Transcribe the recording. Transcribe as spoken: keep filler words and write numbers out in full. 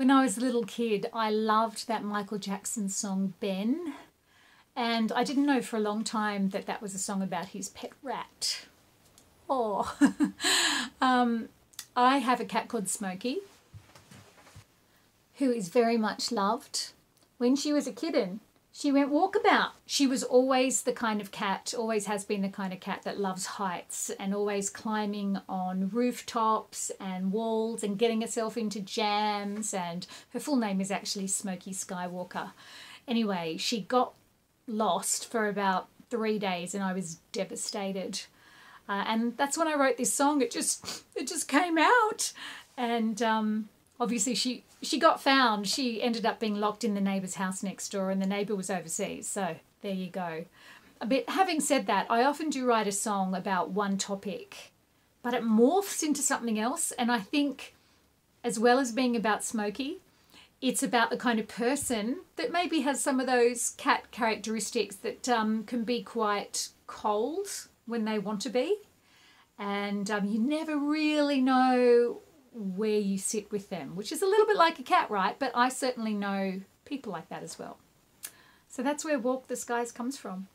When I was a little kid, I loved that Michael Jackson song, Ben. And I didn't know for a long time that that was a song about his pet rat. Oh, um, I have a cat called Smokey, who is very much loved. When she was a kitten, she went walkabout. She was always the kind of cat, always has been the kind of cat that loves heights and always climbing on rooftops and walls and getting herself into jams. And her full name is actually Smokey Skywalker. Anyway, she got lost for about three days and I was devastated. Uh, and that's when I wrote this song. It just, it just came out. And um, obviously she, she got found. She ended up being locked in the neighbour's house next door, and the neighbour was overseas. So there you go. But having said that, I often do write a song about one topic, but it morphs into something else. And I think as well as being about Smokey, it's about the kind of person that maybe has some of those cat characteristics that um, can be quite cold when they want to be, and um, you never really know where you sit with them, which is a little bit like a cat, right? But I certainly know people like that as well. So that's where Walk the Skies comes from.